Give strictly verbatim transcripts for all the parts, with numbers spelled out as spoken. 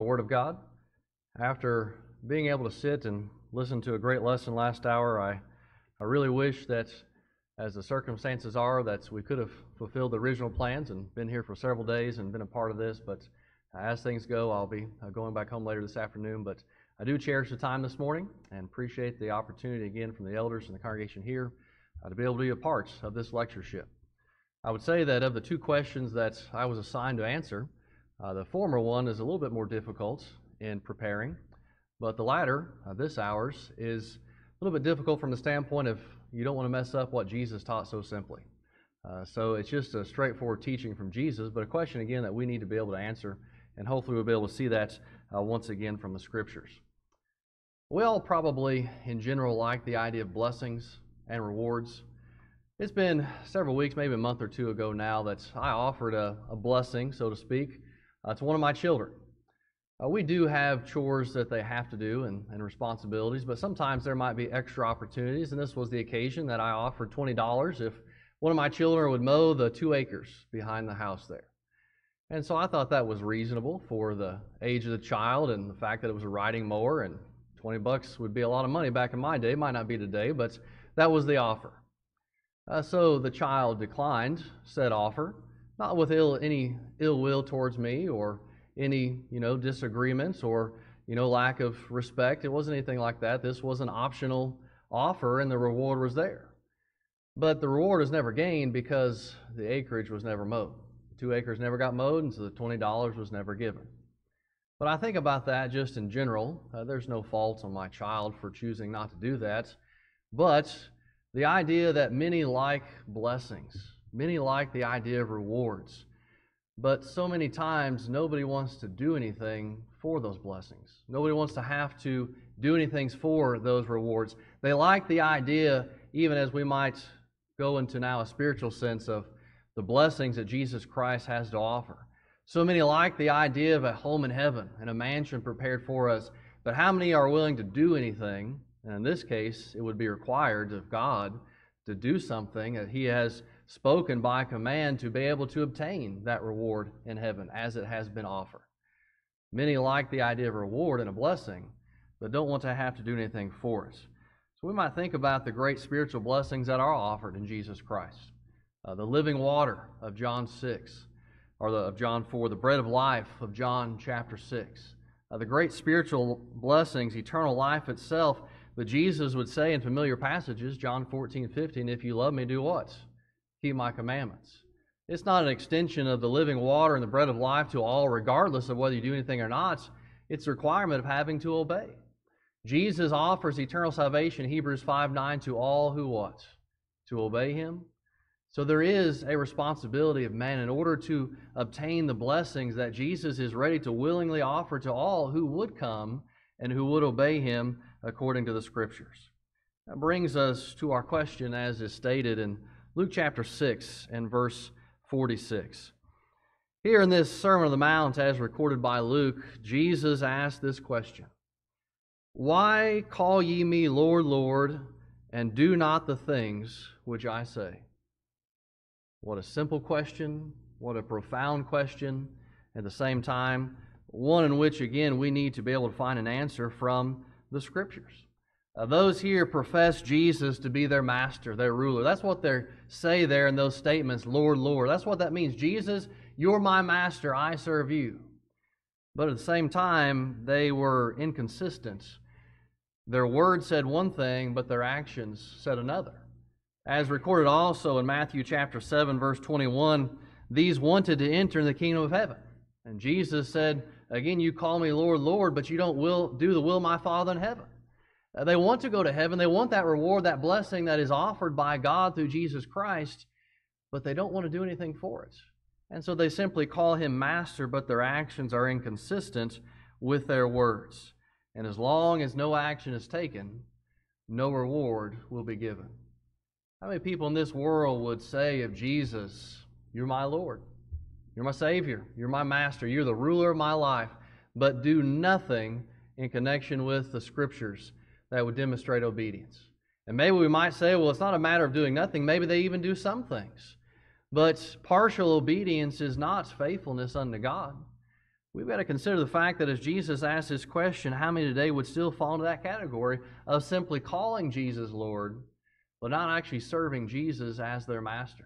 The Word of God. After being able to sit and listen to a great lesson last hour, I, I really wish that, as the circumstances are, that we could have fulfilled the original plans and been here for several days and been a part of this, but as things go, I'll be going back home later this afternoon. But I do cherish the time this morning and appreciate the opportunity again from the elders and the congregation here uh, to be able to be a part of this lectureship. I would say that of the two questions that I was assigned to answer, Uh, the former one is a little bit more difficult in preparing, but the latter, uh, this hour's, is a little bit difficult from the standpoint of you don't want to mess up what Jesus taught so simply. Uh, so it's just a straightforward teaching from Jesus, but a question again that we need to be able to answer, and hopefully we'll be able to see that uh, once again from the Scriptures. We all probably, in general, like the idea of blessings and rewards. It's been several weeks, maybe a month or two ago now, that I offered a, a blessing, so to speak, Uh, to one of my children. Uh, we do have chores that they have to do and, and responsibilities, but sometimes there might be extra opportunities, and this was the occasion that I offered twenty dollars if one of my children would mow the two acres behind the house there. And so I thought that was reasonable for the age of the child and the fact that it was a riding mower, and twenty bucks would be a lot of money back in my day. It might not be today, but that was the offer. Uh, so the child declined said offer, not with ill, any ill will towards me or any, you know, disagreements or, you know, lack of respect. It wasn't anything like that. This was an optional offer and the reward was there. But the reward was never gained because the acreage was never mowed. The two acres never got mowed, and so the twenty dollars was never given. But I think about that just in general. Uh, there's no fault on my child for choosing not to do that. But the idea that many like blessings, many like the idea of rewards, but so many times nobody wants to do anything for those blessings. Nobody wants to have to do anything for those rewards. They like the idea, even as we might go into now a spiritual sense of the blessings that Jesus Christ has to offer. So many like the idea of a home in heaven and a mansion prepared for us, but how many are willing to do anything? And in this case, it would be required of God to do something that He has spoken by command to be able to obtain that reward in heaven as it has been offered. Many like the idea of a reward and a blessing, but don't want to have to do anything for us. So we might think about the great spiritual blessings that are offered in Jesus Christ. Uh, the living water of John six, or the, of John four, the bread of life of John chapter six. Uh, the great spiritual blessings, eternal life itself, that Jesus would say in familiar passages, John fourteen fifteen, if you love me, do what? Keep my commandments. It's not an extension of the living water and the bread of life to all, regardless of whether you do anything or not. It's a requirement of having to obey. Jesus offers eternal salvation, Hebrews five nine, to all who what? To obey Him. So there is a responsibility of man in order to obtain the blessings that Jesus is ready to willingly offer to all who would come and who would obey Him according to the Scriptures. That brings us to our question, as is stated in Luke chapter six and verse forty-six. Here in this Sermon on the Mount, as recorded by Luke, Jesus asked this question: Why call ye me Lord, Lord, and do not the things which I say? What a simple question, what a profound question, at the same time, one in which, again, we need to be able to find an answer from the Scriptures. Uh, those here profess Jesus to be their master, their ruler. That's what they say there in those statements, Lord, Lord. That's what that means. Jesus, you're my master, I serve you. But at the same time, they were inconsistent. Their words said one thing, but their actions said another. As recorded also in Matthew chapter seven, verse twenty-one, these wanted to enter the kingdom of heaven. And Jesus said, again, you call me Lord, Lord, but you don't will, do the will of my Father in heaven. They want to go to heaven. They want that reward, that blessing that is offered by God through Jesus Christ, but they don't want to do anything for it. And so they simply call Him master, but their actions are inconsistent with their words. And as long as no action is taken, no reward will be given. How many people in this world would say of Jesus, you're my Lord, you're my Savior, you're my master, you're the ruler of my life, but do nothing in connection with the Scriptures that would demonstrate obedience? And maybe we might say, well, it's not a matter of doing nothing. Maybe they even do some things. But partial obedience is not faithfulness unto God. We've got to consider the fact that as Jesus asked this question, how many today would still fall into that category of simply calling Jesus Lord, but not actually serving Jesus as their master?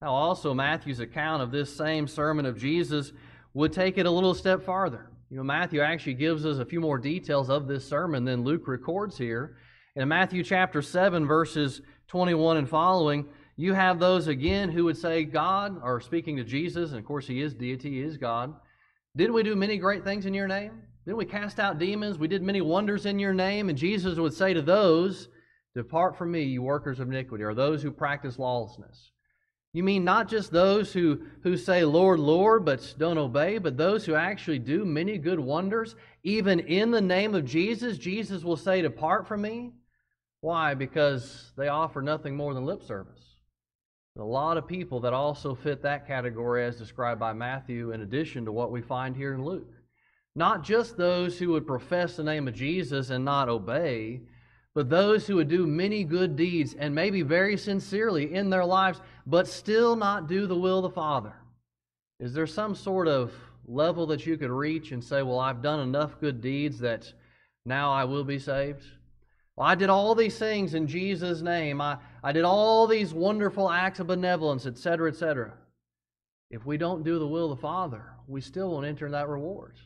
Now also Matthew's account of this same sermon of Jesus would take it a little step farther. You know, Matthew actually gives us a few more details of this sermon than Luke records here. In Matthew chapter seven, verses twenty-one and following, you have those again who would say God, or speaking to Jesus, and of course he is deity, he is God, "Didn't we do many great things in your name? Didn't we cast out demons? We did many wonders in your name." And Jesus would say to those, "Depart from me, you workers of iniquity," or those who practice lawlessness. You mean not just those who, who say, "Lord, Lord," but don't obey, but those who actually do many good wonders, even in the name of Jesus, Jesus will say, "Depart from me." Why? Because they offer nothing more than lip service. A lot of people that also fit that category as described by Matthew, in addition to what we find here in Luke. Not just those who would profess the name of Jesus and not obey, but those who would do many good deeds, and maybe very sincerely in their lives, but still not do the will of the Father. Is there some sort of level that you could reach and say, "Well, I've done enough good deeds that now I will be saved"? "Well, I did all these things in Jesus' name. I, I did all these wonderful acts of benevolence," et cetera, et cetera. If we don't do the will of the Father, we still won't enter that reward.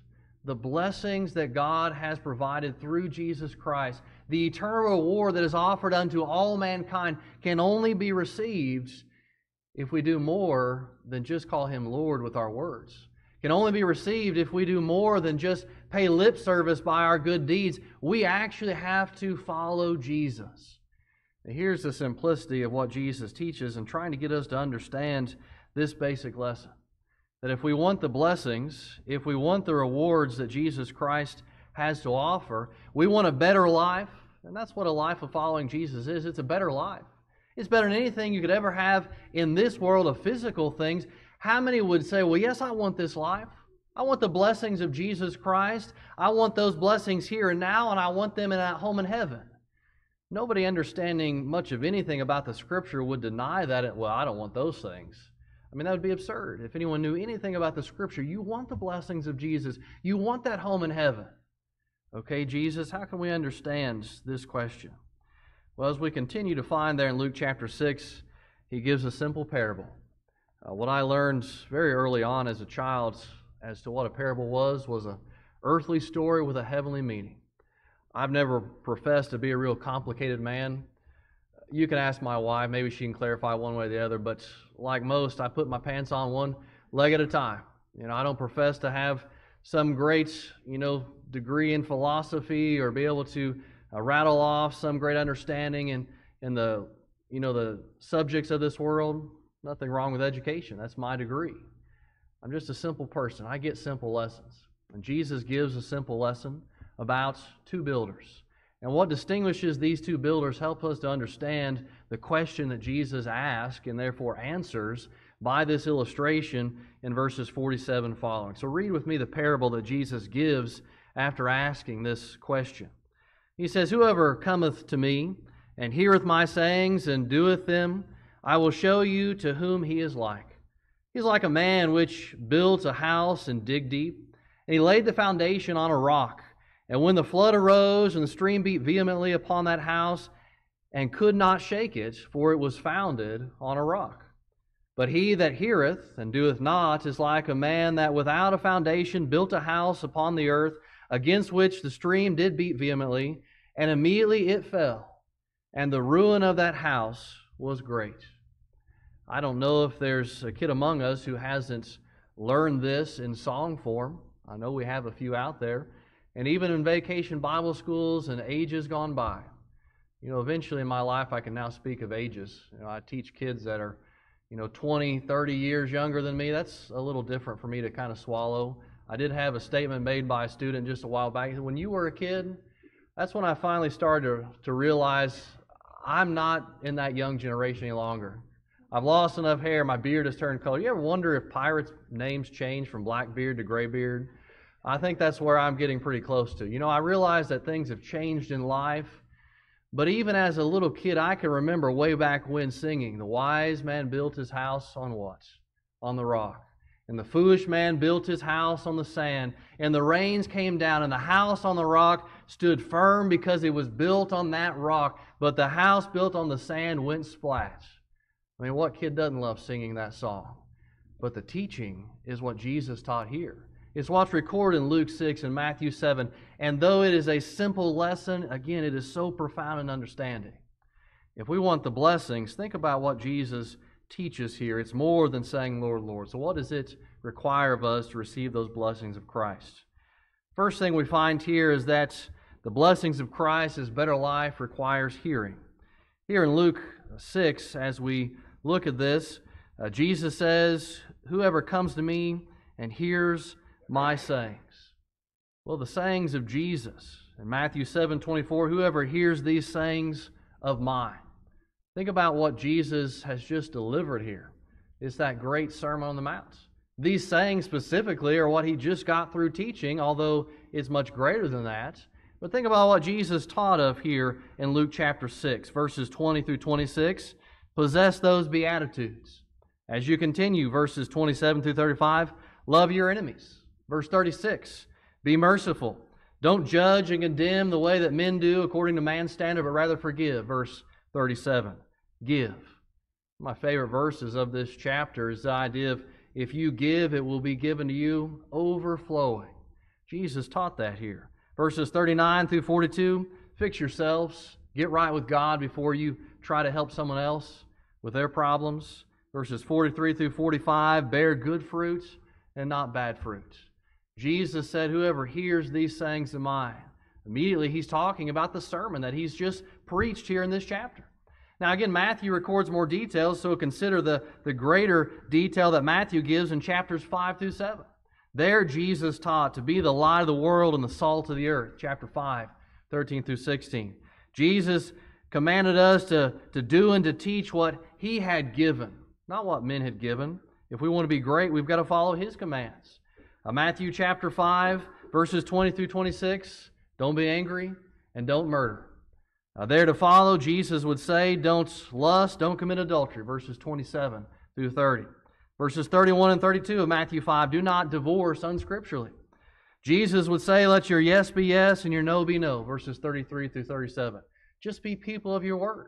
The blessings that God has provided through Jesus Christ, the eternal reward that is offered unto all mankind, can only be received if we do more than just call Him Lord with our words. Can only be received if we do more than just pay lip service by our good deeds. We actually have to follow Jesus. Now, here's the simplicity of what Jesus teaches and trying to get us to understand this basic lesson. That if we want the blessings, if we want the rewards that Jesus Christ has to offer, we want a better life, and that's what a life of following Jesus is. It's a better life. It's better than anything you could ever have in this world of physical things. How many would say, "Well, yes, I want this life. I want the blessings of Jesus Christ. I want those blessings here and now, and I want them at home in heaven"? Nobody understanding much of anything about the Scripture would deny that. "Well, I don't want those things." I mean, that would be absurd. If anyone knew anything about the Scripture, you want the blessings of Jesus. You want that home in heaven. Okay, Jesus, how can we understand this question? Well, as we continue to find there in Luke chapter six, he gives a simple parable. Uh, what I learned very early on as a child as to what a parable was, was an earthly story with a heavenly meaning. I've never professed to be a real complicated man. You can ask my wife, maybe she can clarify one way or the other, but like most, I put my pants on one leg at a time. You know, I don't profess to have some great, you know, degree in philosophy or be able to uh, rattle off some great understanding in, in the, you know, the subjects of this world. Nothing wrong with education. That's my degree. I'm just a simple person. I get simple lessons. And Jesus gives a simple lesson about two builders. And what distinguishes these two builders helps us to understand the question that Jesus asks and therefore answers by this illustration in verses forty-seven following. So read with me the parable that Jesus gives after asking this question. He says, "Whoever cometh to me and heareth my sayings and doeth them, I will show you to whom he is like. He is like a man which built a house and digged deep, and he laid the foundation on a rock. And when the flood arose and the stream beat vehemently upon that house, and could not shake it, for it was founded on a rock. But he that heareth and doeth not is like a man that without a foundation built a house upon the earth, against which the stream did beat vehemently, and immediately it fell, and the ruin of that house was great." I don't know if there's a kid among us who hasn't learned this in song form. I know we have a few out there, and even in vacation Bible schools and ages gone by. You know, eventually in my life I can now speak of ages. You know, I teach kids that are, you know, twenty, thirty years younger than me. That's a little different for me to kind of swallow. I did have a statement made by a student just a while back. When you were a kid, that's when I finally started to, to realize I'm not in that young generation any longer. I've lost enough hair. My beard has turned color. You ever wonder if pirates' names change from Blackbeard to Graybeard? I think that's where I'm getting pretty close to. You know, I realize that things have changed in life, but even as a little kid, I can remember way back when singing, "The wise man built his house on what? On the rock. And the foolish man built his house on the sand, and the rains came down, and the house on the rock stood firm because it was built on that rock, but the house built on the sand went splash. I mean, what kid doesn't love singing that song? But the teaching is what Jesus taught here. It's what's recorded in Luke six and Matthew seven, and though it is a simple lesson, again, it is so profound in understanding. If we want the blessings, think about what Jesus teaches here. It's more than saying, Lord, Lord. So what does it require of us to receive those blessings of Christ? First thing we find here is that the blessings of Christ is better life requires hearing. Here in Luke six, as we look at this, uh, Jesus says, whoever comes to me and hears my sayings. Well, the sayings of Jesus. In Matthew seven twenty-four, whoever hears these sayings of mine. Think about what Jesus has just delivered here. It's that great Sermon on the Mount. These sayings specifically are what he just got through teaching, although it's much greater than that. But think about what Jesus taught of here in Luke chapter six, verses twenty through twenty-six. Possess those beatitudes. As you continue, verses twenty-seven through thirty-five, love your enemies. Verse thirty-six, be merciful. Don't judge and condemn the way that men do according to man's standard, but rather forgive. Verse thirty-seven. Give. My favorite verses of this chapter is the idea of if you give, it will be given to you overflowing. Jesus taught that here. Verses thirty-nine through forty-two, fix yourselves. Get right with God before you try to help someone else with their problems. Verses forty-three through forty-five, bear good fruit and not bad fruit. Jesus said, whoever hears these sayings of mine. Immediately, he's talking about the sermon that he's just preached here in this chapter. Now, again, Matthew records more details, so consider the, the greater detail that Matthew gives in chapters five through seven. There, Jesus taught to be the light of the world and the salt of the earth, chapter five, thirteen through sixteen. Jesus commanded us to, to do and to teach what he had given, not what men had given. If we want to be great, we've got to follow his commands. Uh, Matthew chapter five, verses twenty through twenty-six, don't be angry and don't murder. Uh, there to follow, Jesus would say, don't lust, don't commit adultery, verses twenty-seven through thirty. Verses thirty-one and thirty-two of Matthew five, do not divorce unscripturally. Jesus would say, let your yes be yes and your no be no, verses thirty-three through thirty-seven. Just be people of your word.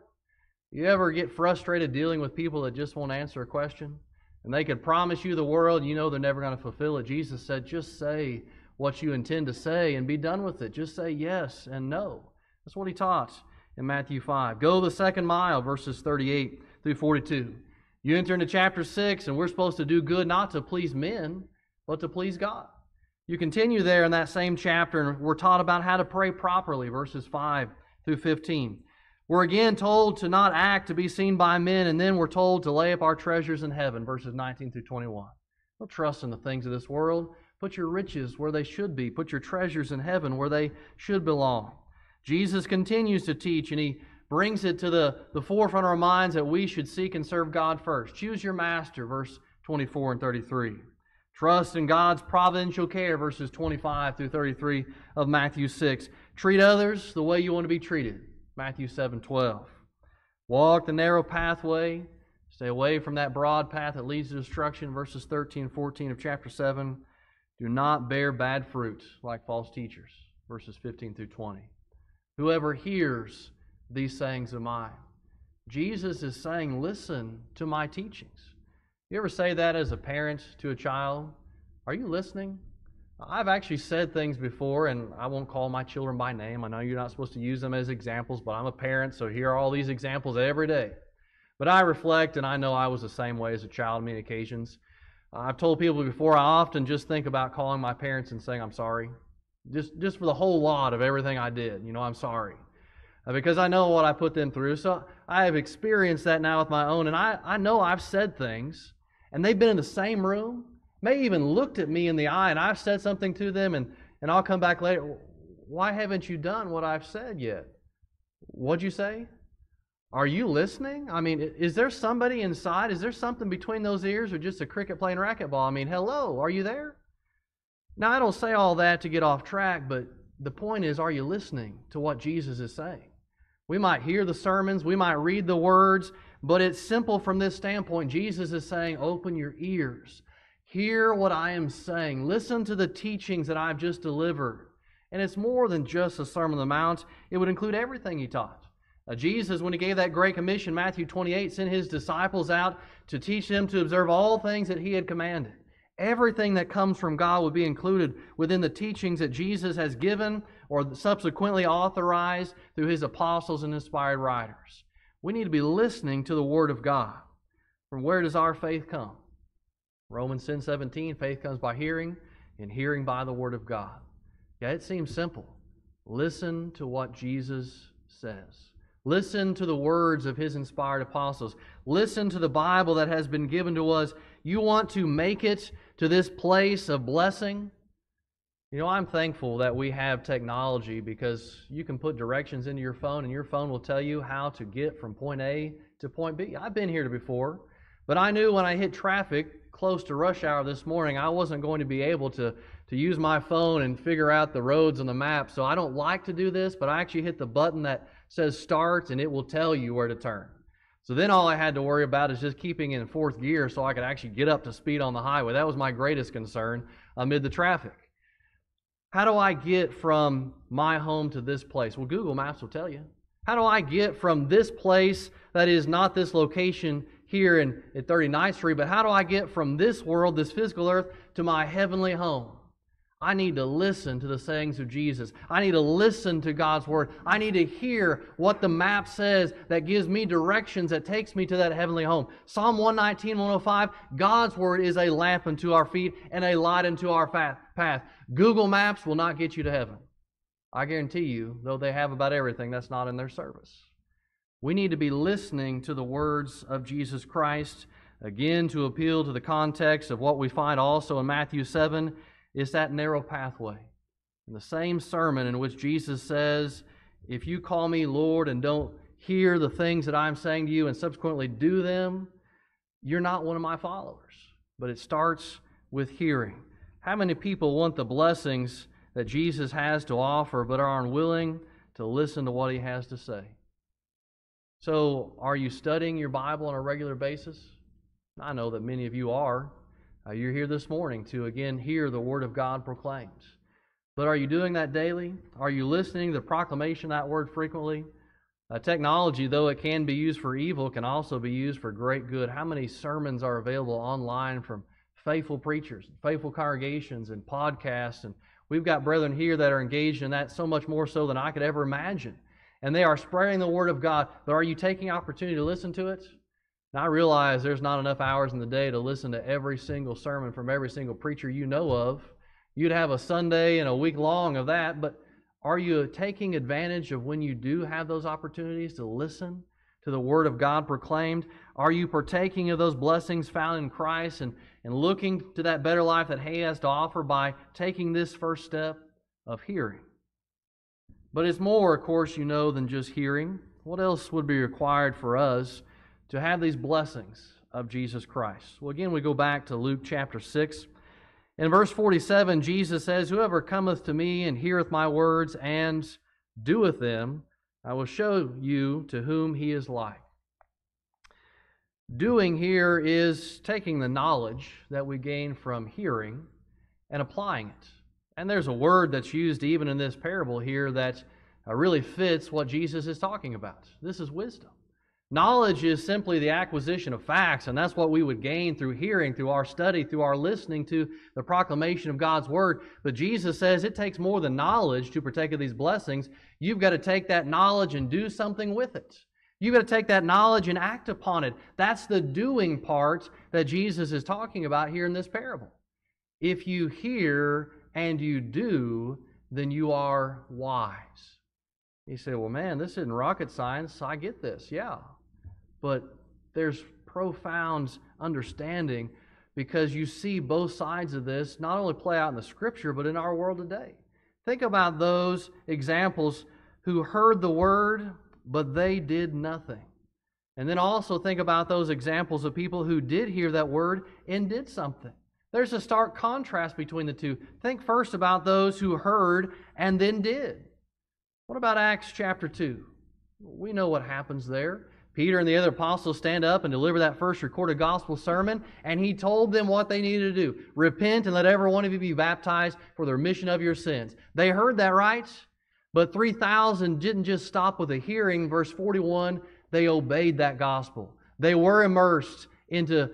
You ever get frustrated dealing with people that just won't answer a question? And they could promise you the world, and you know they're never going to fulfill it. Jesus said, just say what you intend to say and be done with it. Just say yes and no. That's what he taught in Matthew five. Go the second mile, verses thirty-eight through forty-two. You enter into chapter six, and we're supposed to do good not to please men, but to please God. You continue there in that same chapter, and we're taught about how to pray properly, verses five through fifteen. We're again told to not act to be seen by men, and then we're told to lay up our treasures in heaven, verses nineteen through twenty-one. Don't trust in the things of this world. Put your riches where they should be. Put your treasures in heaven where they should belong. Jesus continues to teach, and he brings it to the, the forefront of our minds that we should seek and serve God first. Choose your master, verse twenty-four and thirty-three. Trust in God's providential care, verses twenty-five through thirty-three of Matthew six. Treat others the way you want to be treated, Matthew seven twelve. Walk the narrow pathway. Stay away from that broad path that leads to destruction. Verses thirteen and fourteen of chapter seven. Do not bear bad fruit like false teachers. Verses fifteen through twenty. Whoever hears these sayings of mine. Jesus is saying, listen to my teachings. You ever say that as a parent to a child? Are you listening? I've actually said things before, and I won't call my children by name. I know you're not supposed to use them as examples, but I'm a parent, so here are all these examples every day. But I reflect, and I know I was the same way as a child on many occasions. I've told people before, I often just think about calling my parents and saying, I'm sorry. Just, just for the whole lot of everything I did, you know, I'm sorry. Because I know what I put them through. So I have experienced that now with my own, and I, I know I've said things, and they've been in the same room, may even looked at me in the eye, and I've said something to them, and, and I'll come back later. Why haven't you done what I've said yet? What'd you say? Are you listening? I mean, is there somebody inside? Is there something between those ears or just a cricket playing racquetball? I mean, hello, are you there? Now, I don't say all that to get off track, but the point is, are you listening to what Jesus is saying? We might hear the sermons, we might read the words, but it's simple from this standpoint. Jesus is saying, open your ears. Hear what I am saying. Listen to the teachings that I've just delivered. And it's more than just the Sermon on the Mount. It would include everything he taught. Now, Jesus, when he gave that great commission, Matthew twenty-eight, sent his disciples out to teach them to observe all things that he had commanded. Everything that comes from God would be included within the teachings that Jesus has given or subsequently authorized through his apostles and inspired writers. We need to be listening to the Word of God. From where does our faith come? Romans ten seventeen, faith comes by hearing, and hearing by the Word of God. Yeah, it seems simple. Listen to what Jesus says. Listen to the words of his inspired apostles. Listen to the Bible that has been given to us. You want to make it to this place of blessing? You know, I'm thankful that we have technology, because you can put directions into your phone and your phone will tell you how to get from point A to point B. I've been here before, but I knew when I hit traffic close to rush hour this morning, I wasn't going to be able to to use my phone and figure out the roads on the map. So I don't like to do this, but I actually hit the button that says start, and it will tell you where to turn. So then all I had to worry about is just keeping in fourth gear so I could actually get up to speed on the highway. That was my greatest concern amid the traffic. How do I get from my home to this place? Well, Google Maps will tell you. How do I get from this place that is not this location here in, at thirty-ninth Street, but how do I get from this world, this physical earth, to my heavenly home? I need to listen to the sayings of Jesus. I need to listen to God's Word. I need to hear what the map says that gives me directions that takes me to that heavenly home. Psalm one nineteen, one oh five, God's Word is a lamp unto our feet and a light unto our path. Google Maps will not get you to heaven. I guarantee you, though they have about everything, that's not in their service. We need to be listening to the words of Jesus Christ. Again, to appeal to the context of what we find also in Matthew seven, it's that narrow pathway. And the same sermon in which Jesus says, if you call me Lord and don't hear the things that I'm saying to you and subsequently do them, you're not one of my followers. But it starts with hearing. How many people want the blessings that Jesus has to offer but are unwilling to listen to what he has to say? So, are you studying your Bible on a regular basis? I know that many of you are. Uh, you're here this morning to, again, hear the Word of God proclaimed. But are you doing that daily? Are you listening to the proclamation of that Word frequently? Uh, technology, though it can be used for evil, can also be used for great good. How many sermons are available online from faithful preachers, faithful congregations, and podcasts? And we've got brethren here that are engaged in that so much more so than I could ever imagine. And they are spreading the Word of God. But are you taking opportunity to listen to it? Now, I realize there's not enough hours in the day to listen to every single sermon from every single preacher you know of. You'd have a Sunday and a week long of that, but are you taking advantage of when you do have those opportunities to listen to the Word of God proclaimed? Are you partaking of those blessings found in Christ and, and looking to that better life that He has to offer by taking this first step of hearing? But it's more, of course, you know, than just hearing. What else would be required for us to have these blessings of Jesus Christ? Well, again, we go back to Luke chapter six. In verse forty-seven, Jesus says, whoever cometh to me and heareth my words and doeth them, I will show you to whom he is like. Doing here is taking the knowledge that we gain from hearing and applying it. And there's a word that's used even in this parable here that really fits what Jesus is talking about. This is wisdom. Knowledge is simply the acquisition of facts, and that's what we would gain through hearing, through our study, through our listening to the proclamation of God's Word. But Jesus says it takes more than knowledge to partake of these blessings. You've got to take that knowledge and do something with it. You've got to take that knowledge and act upon it. That's the doing part that Jesus is talking about here in this parable. If you hear and you do, then you are wise. You say, well, man, this isn't rocket science. I get this. Yeah. But there's profound understanding, because you see both sides of this not only play out in the Scripture, but in our world today. Think about those examples who heard the Word, but they did nothing. And then also think about those examples of people who did hear that Word and did something. There's a stark contrast between the two. Think first about those who heard and then did. What about Acts chapter two? We know what happens there. Peter and the other apostles stand up and deliver that first recorded gospel sermon, and he told them what they needed to do. Repent and let every one of you be baptized for the remission of your sins. They heard that, right? But three thousand didn't just stop with a hearing. Verse forty-one, they obeyed that gospel. They were immersed into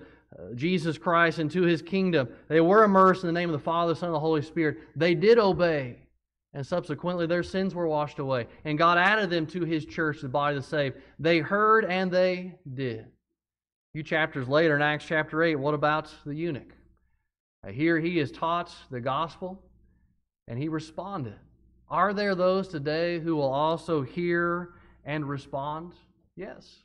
Jesus Christ, into His kingdom. They were immersed in the name of the Father, the Son, and the Holy Spirit. They did obey. And subsequently, their sins were washed away. And God added them to His church, the body of the saved. They heard and they did. A few chapters later, in Acts chapter eight, what about the eunuch? Here he is taught the gospel, and he responded. Are there those today who will also hear and respond? Yes.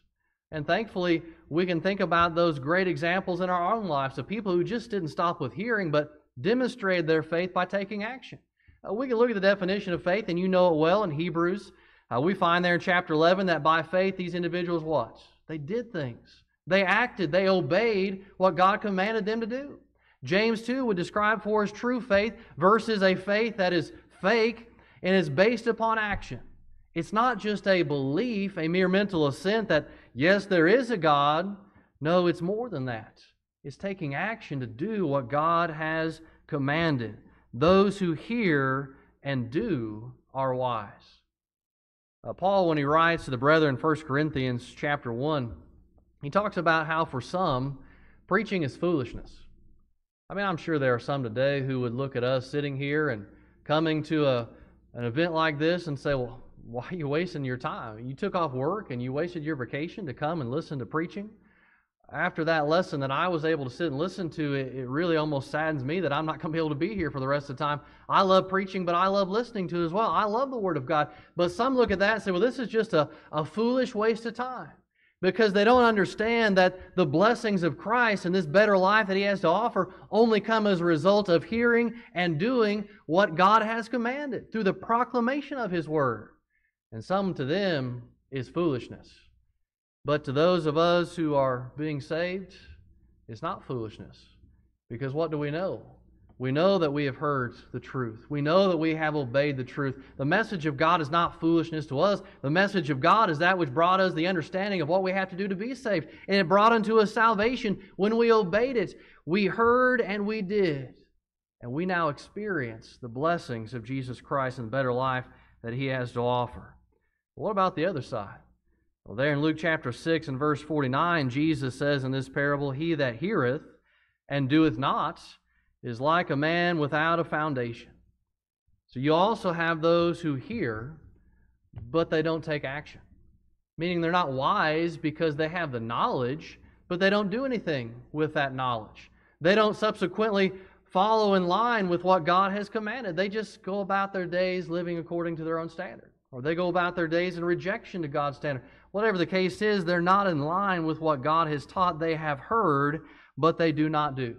And thankfully, we can think about those great examples in our own lives of people who just didn't stop with hearing, but demonstrated their faith by taking action. Uh, we can look at the definition of faith, and you know it well in Hebrews. Uh, we find there in chapter eleven that by faith these individuals what? They did things. They acted. They obeyed what God commanded them to do. James two would describe for us true faith versus a faith that is fake and is based upon action. It's not just a belief, a mere mental assent that, yes, there is a God. No, it's more than that. It's taking action to do what God has commanded. Those who hear and do are wise. Uh, Paul, when he writes to the brethren in First Corinthians chapter one, he talks about how for some, preaching is foolishness. I mean, I'm sure there are some today who would look at us sitting here and coming to a, an event like this and say, well, why are you wasting your time? You took off work and you wasted your vacation to come and listen to preaching. After that lesson that I was able to sit and listen to, it, it really almost saddens me that I'm not going to be able to be here for the rest of the time. I love preaching, but I love listening to it as well. I love the Word of God. But some look at that and say, well, this is just a, a foolish waste of time, because they don't understand that the blessings of Christ and this better life that He has to offer only come as a result of hearing and doing what God has commanded through the proclamation of His Word. And some to them is foolishness. But to those of us who are being saved, it's not foolishness. Because what do we know? We know that we have heard the truth. We know that we have obeyed the truth. The message of God is not foolishness to us. The message of God is that which brought us the understanding of what we have to do to be saved. And it brought unto us salvation when we obeyed it. We heard and we did. And we now experience the blessings of Jesus Christ and the better life that He has to offer. What about the other side? Well, there in Luke chapter six and verse forty-nine, Jesus says in this parable, "He that heareth and doeth not is like a man without a foundation." So you also have those who hear, but they don't take action. Meaning they're not wise because they have the knowledge, but they don't do anything with that knowledge. They don't subsequently follow in line with what God has commanded. They just go about their days living according to their own standard. Or they go about their days in rejection to God's standard. Whatever the case is, they're not in line with what God has taught. They have heard, but they do not do.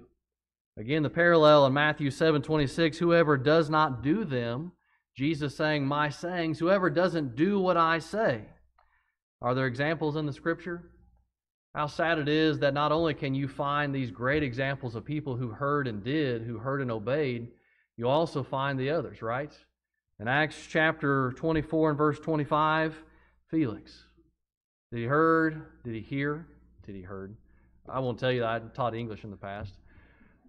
Again, the parallel in Matthew seven twenty-six, whoever does not do them, Jesus saying, my sayings, whoever doesn't do what I say. Are there examples in the Scripture? How sad it is that not only can you find these great examples of people who heard and did, who heard and obeyed, you also find the others, right? In Acts chapter twenty-four and verse twenty-five, Felix. Did he heard? Did he hear? Did he heard? I won't tell you that. I taught English in the past.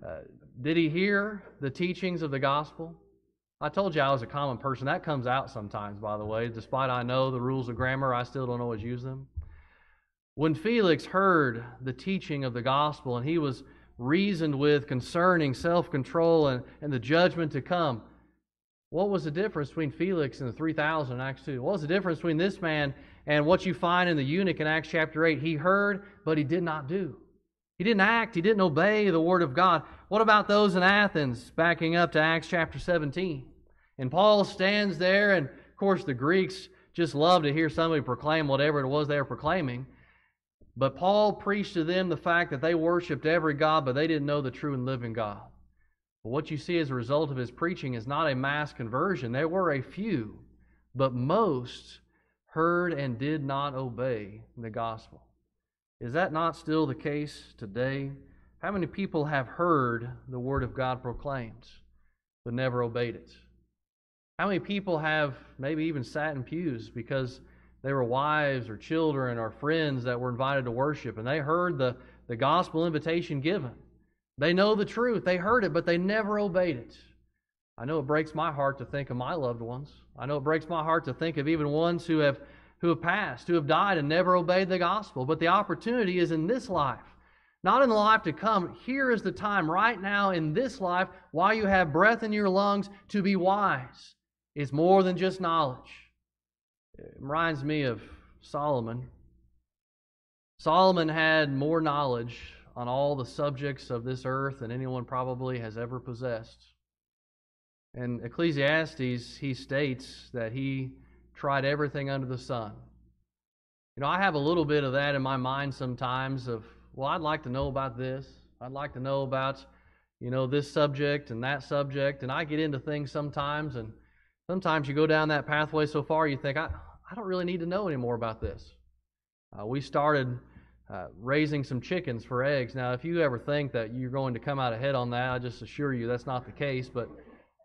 Uh, did he hear the teachings of the gospel? I told you I was a common person. That comes out sometimes, by the way. Despite I know the rules of grammar, I still don't always use them. When Felix heard the teaching of the gospel and he was reasoned with concerning self-control and, and the judgment to come, what was the difference between Felix and the three thousand in Acts two? What was the difference between this man and what you find in the eunuch in Acts chapter eight? He heard, but he did not do. He didn't act. He didn't obey the Word of God. What about those in Athens, backing up to Acts chapter seventeen? And Paul stands there, and of course the Greeks just love to hear somebody proclaim whatever it was they were proclaiming. But Paul preached to them the fact that they worshipped every god, but they didn't know the true and living God. But what you see as a result of his preaching is not a mass conversion. There were a few, but most heard and did not obey the gospel. Is that not still the case today? How many people have heard the Word of God proclaimed, but never obeyed it? How many people have maybe even sat in pews because They were wives or children or friends that were invited to worship, and they heard the, the gospel invitation given. They know the truth. They heard it, but they never obeyed it. I know it breaks my heart to think of my loved ones. I know it breaks my heart to think of even ones who have, who have passed, who have died and never obeyed the gospel. But the opportunity is in this life, not in the life to come. Here is the time right now in this life, while you have breath in your lungs, to be wise. It's more than just knowledge. It reminds me of Solomon. Solomon had more knowledge on all the subjects of this earth than anyone probably has ever possessed. In Ecclesiastes, he states that he tried everything under the sun. You know, I have a little bit of that in my mind sometimes of, well, I'd like to know about this. I'd like to know about, you know, this subject and that subject. And I get into things sometimes, and sometimes you go down that pathway so far you think, I, I don't really need to know any more about this. Uh, we started uh, raising some chickens for eggs. Now, if you ever think that you're going to come out ahead on that, I just assure you that's not the case, but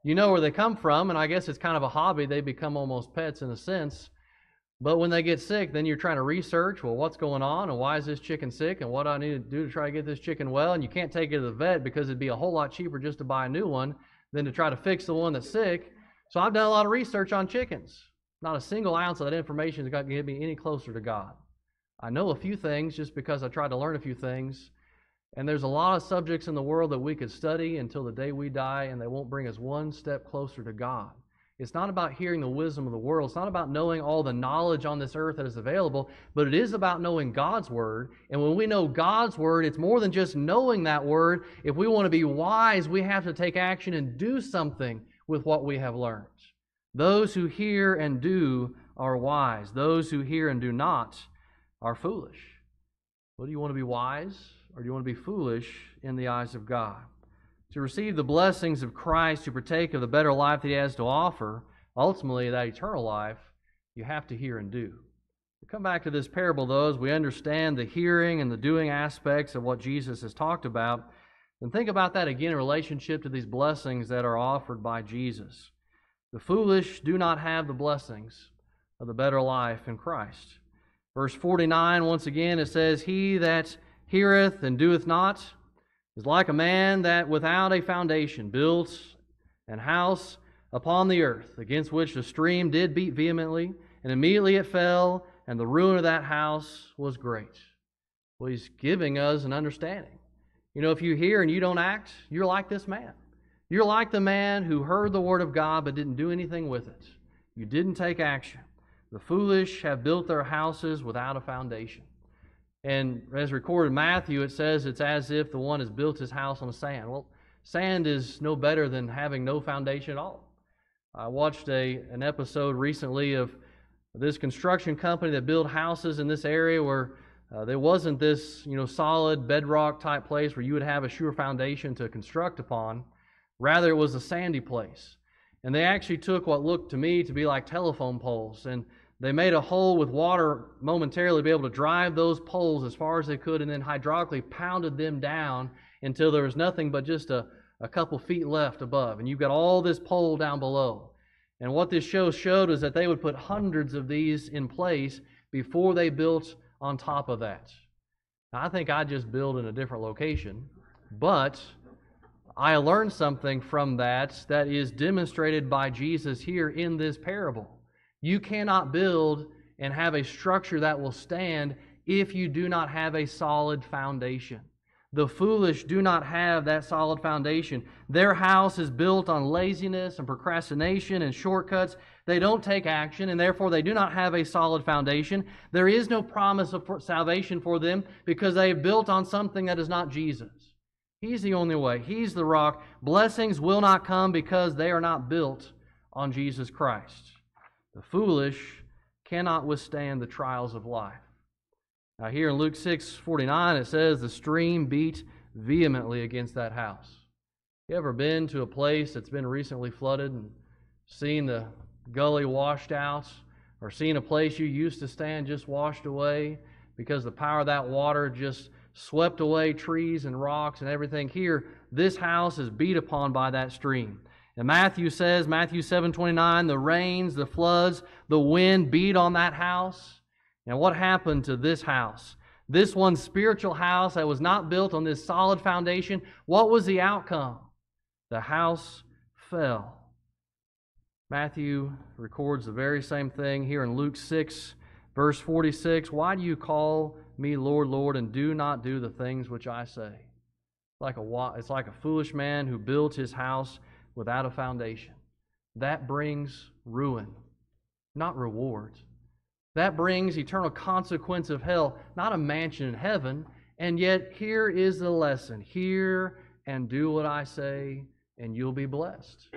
you know where they come from, and I guess it's kind of a hobby. They become almost pets in a sense. But when they get sick, then you're trying to research, well, what's going on, and why is this chicken sick, and what do I need to do to try to get this chicken well? And you can't take it to the vet because it'd be a whole lot cheaper just to buy a new one than to try to fix the one that's sick. So I've done a lot of research on chickens. Not a single ounce of that information is going to get me any closer to God. I know a few things just because I tried to learn a few things. And there's a lot of subjects in the world that we could study until the day we die, and they won't bring us one step closer to God. It's not about hearing the wisdom of the world. It's not about knowing all the knowledge on this earth that is available, but it is about knowing God's Word. And when we know God's Word, it's more than just knowing that Word. If we want to be wise, we have to take action and do something with what we have learned. Those who hear and do are wise. Those who hear and do not are foolish. Well, do you want to be wise? Or do you want to be foolish in the eyes of God? To receive the blessings of Christ, to partake of the better life that He has to offer, ultimately that eternal life, you have to hear and do. We come back to this parable, though, as we understand the hearing and the doing aspects of what Jesus has talked about, then think about that again in relationship to these blessings that are offered by Jesus. The foolish do not have the blessings of the better life in Christ. Verse forty-nine, once again, it says, "He that heareth and doeth not is like a man that without a foundation built an house upon the earth, against which the stream did beat vehemently, and immediately it fell, and the ruin of that house was great." Well, he's giving us an understanding. You know, if you hear and you don't act, you're like this man. You're like the man who heard the word of God but didn't do anything with it. You didn't take action. The foolish have built their houses without a foundation. And as recorded in Matthew, it says it's as if the one has built his house on sand. Well, sand is no better than having no foundation at all. I watched a, an episode recently of this construction company that built houses in this area where uh, there wasn't this, you know, solid bedrock type place where you would have a sure foundation to construct upon. Rather, it was a sandy place. And they actually took what looked to me to be like telephone poles, and they made a hole with water momentarily to be able to drive those poles as far as they could, and then hydraulically pounded them down until there was nothing but just a, a couple feet left above. And you've got all this pole down below. And what this show showed is that they would put hundreds of these in place before they built on top of that. Now, I think I'd just build in a different location, but I learned something from that that is demonstrated by Jesus here in this parable. You cannot build and have a structure that will stand if you do not have a solid foundation. The foolish do not have that solid foundation. Their house is built on laziness and procrastination and shortcuts. They don't take action, and therefore they do not have a solid foundation. There is no promise of salvation for them because they have built on something that is not Jesus. He's the only way. He's the rock. Blessings will not come because they are not built on Jesus Christ. The foolish cannot withstand the trials of life. Now here in Luke six forty-nine, it says, "The stream beat vehemently against that house." You ever been to a place that's been recently flooded and seen the gully washed out, or seen a place you used to stand just washed away because the power of that water just swept away trees and rocks and everything? Here, this house is beat upon by that stream. And Matthew says, Matthew seven twenty-nine, the rains, the floods, the wind beat on that house. And what happened to this house? This one spiritual house that was not built on this solid foundation, what was the outcome? The house fell. Matthew records the very same thing here in Luke six, verse forty-six. Why do you call me Lord, Lord, and do not do the things which I say? It's like a, it's like a foolish man who built his house without a foundation. That brings ruin, not reward. That brings eternal consequence of hell, not a mansion in heaven. And yet here is the lesson. Hear and do what I say, and you'll be blessed.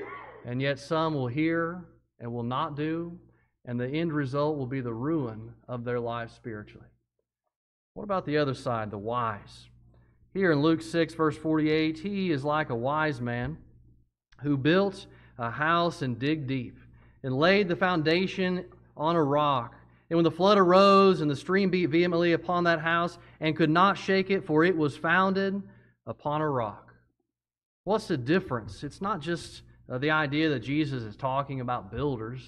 And yet some will hear and will not do, and the end result will be the ruin of their life spiritually. What about the other side, the wise? Here in Luke six, verse forty-eight, he is like a wise man who built a house and digged deep and laid the foundation on a rock. And when the flood arose and the stream beat vehemently upon that house and could not shake it, for it was founded upon a rock. What's the difference? It's not just Uh, the idea that Jesus is talking about builders,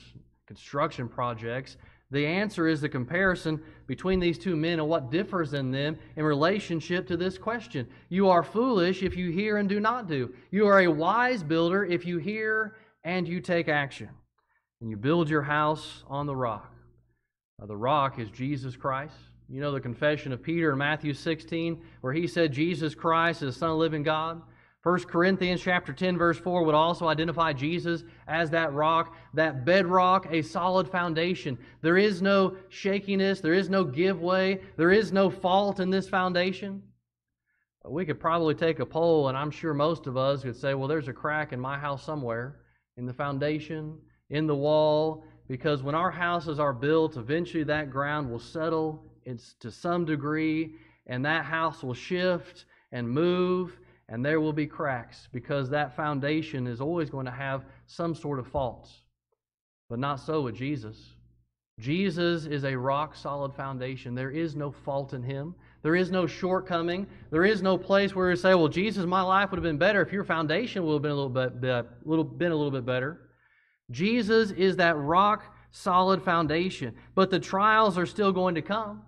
construction projects. The answer is the comparison between these two men and what differs in them in relationship to this question. You are foolish if you hear and do not do. You are a wise builder if you hear and you take action. And you build your house on the rock. Uh, the rock is Jesus Christ. You know the confession of Peter in Matthew sixteen, where he said, Jesus Christ is the Son of the living God. First Corinthians chapter ten, verse four would also identify Jesus as that rock, that bedrock, a solid foundation. There is no shakiness. There is no give way. There is no fault in this foundation. We could probably take a poll, and I'm sure most of us could say, well, there's a crack in my house somewhere, in the foundation, in the wall, because when our houses are built, eventually that ground will settle it's to some degree, and that house will shift and move, and there will be cracks because that foundation is always going to have some sort of faults. But not so with Jesus. Jesus is a rock-solid foundation. There is no fault in Him. There is no shortcoming. There is no place where you say, well, Jesus, my life would have been better if your foundation would have been a little bit, uh, little, been a little bit better. Jesus is that rock-solid foundation. But the trials are still going to come.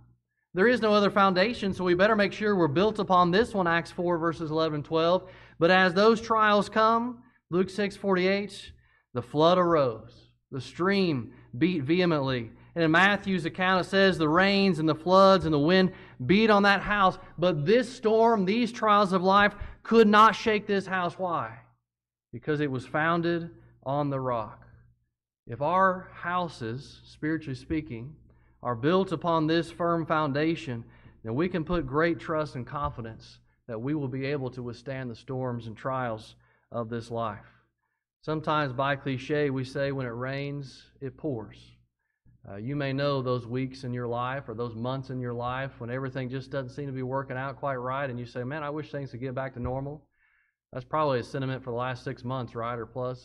There is no other foundation, so we better make sure we're built upon this one, Acts four, verses eleven and twelve. But as those trials come, Luke six forty-eight, the flood arose, the stream beat vehemently. And in Matthew's account, it says the rains and the floods and the wind beat on that house. But this storm, these trials of life, could not shake this house. Why? Because it was founded on the rock. If our houses, spiritually speaking, are built upon this firm foundation, then we can put great trust and confidence that we will be able to withstand the storms and trials of this life. Sometimes by cliche we say when it rains, it pours. Uh, you may know those weeks in your life or those months in your life when everything just doesn't seem to be working out quite right and you say, man, I wish things could get back to normal. That's probably a sentiment for the last six months, right, or plus.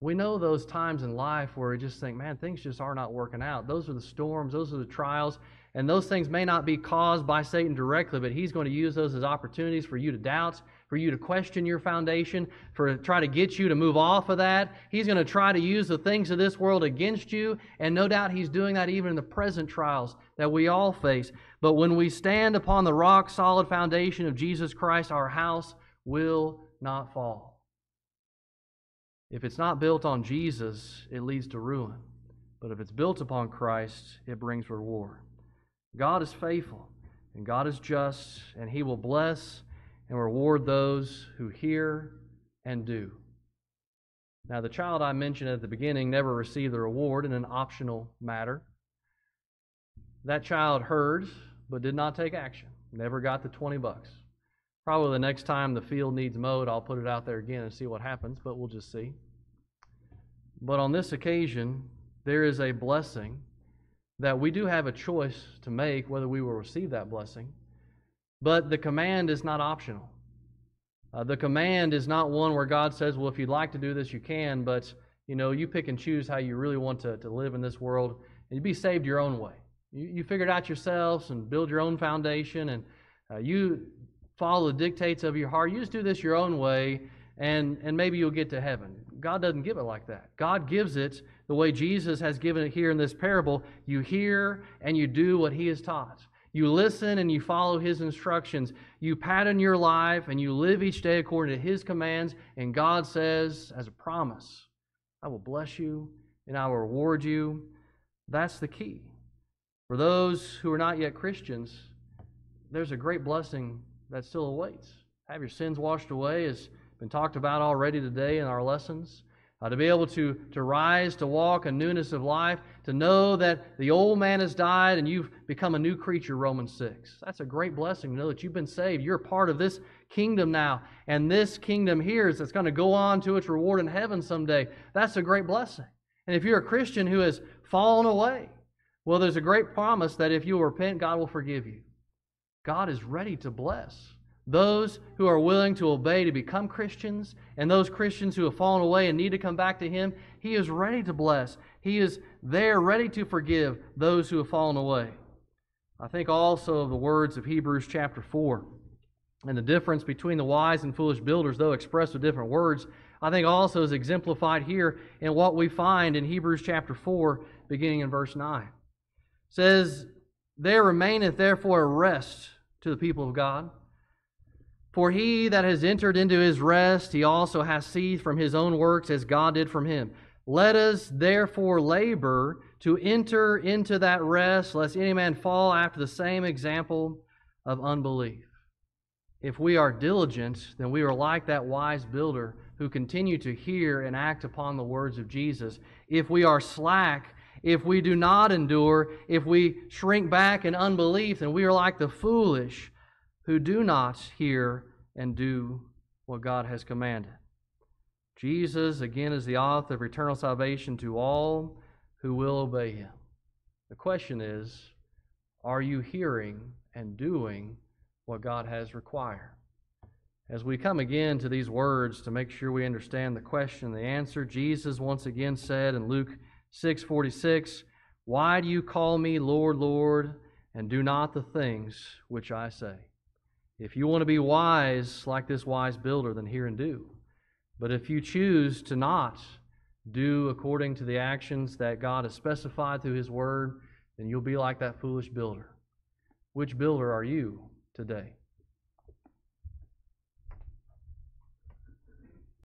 We know those times in life where we just think, man, things just are not working out. Those are the storms, those are the trials, and those things may not be caused by Satan directly, but he's going to use those as opportunities for you to doubt, for you to question your foundation, for to try to get you to move off of that. He's going to try to use the things of this world against you, and no doubt he's doing that even in the present trials that we all face. But when we stand upon the rock solid foundation of Jesus Christ, our house will not fall. If it's not built on Jesus, it leads to ruin. But if it's built upon Christ, it brings reward. God is faithful, and God is just, and He will bless and reward those who hear and do. Now, the child I mentioned at the beginning never received the reward in an optional matter. That child heard, but did not take action. Never got the twenty bucks. Probably the next time the field needs mowed, I'll put it out there again and see what happens, but we'll just see. But on this occasion, there is a blessing that we do have a choice to make whether we will receive that blessing, but the command is not optional. Uh, the command is not one where God says, well, if you'd like to do this, you can, but you know, you pick and choose how you really want to, to live in this world, and you be saved your own way. You, you figure it out yourselves and build your own foundation, and uh, you... follow the dictates of your heart. You just do this your own way, and, and maybe you'll get to heaven. God doesn't give it like that. God gives it the way Jesus has given it here in this parable. You hear and you do what He has taught. You listen and you follow His instructions. You pattern your life and you live each day according to His commands. And God says, as a promise, I will bless you and I will reward you. That's the key. For those who are not yet Christians, there's a great blessing that still awaits. Have your sins washed away has been talked about already today in our lessons. Uh, to be able to, to rise, to walk in newness of life, to know that the old man has died and you've become a new creature, Romans six. That's a great blessing to know that you've been saved. You're a part of this kingdom now. And this kingdom here is that's going to go on to its reward in heaven someday. That's a great blessing. And if you're a Christian who has fallen away, well, there's a great promise that if you will repent, God will forgive you. God is ready to bless those who are willing to obey to become Christians, and those Christians who have fallen away and need to come back to Him. He is ready to bless. He is there ready to forgive those who have fallen away. I think also of the words of Hebrews chapter four and the difference between the wise and foolish builders, though expressed with different words, I think also is exemplified here in what we find in Hebrews chapter four, beginning in verse nine. It says, "There remaineth therefore a rest to the people of God. For he that has entered into his rest, he also hath ceased from his own works as God did from him. Let us therefore labor to enter into that rest, lest any man fall after the same example of unbelief." If we are diligent, then we are like that wise builder who continue to hear and act upon the words of Jesus. If we are slack, if we do not endure, if we shrink back in unbelief, then we are like the foolish who do not hear and do what God has commanded. Jesus, again, is the author of eternal salvation to all who will obey Him. The question is, are you hearing and doing what God has required? As we come again to these words to make sure we understand the question and the answer, Jesus once again said in Luke six forty-six, "Why do you call me Lord, Lord, and do not the things which I say?" If you want to be wise like this wise builder, then hear and do. But if you choose to not do according to the actions that God has specified through His Word, then you'll be like that foolish builder. Which builder are you today?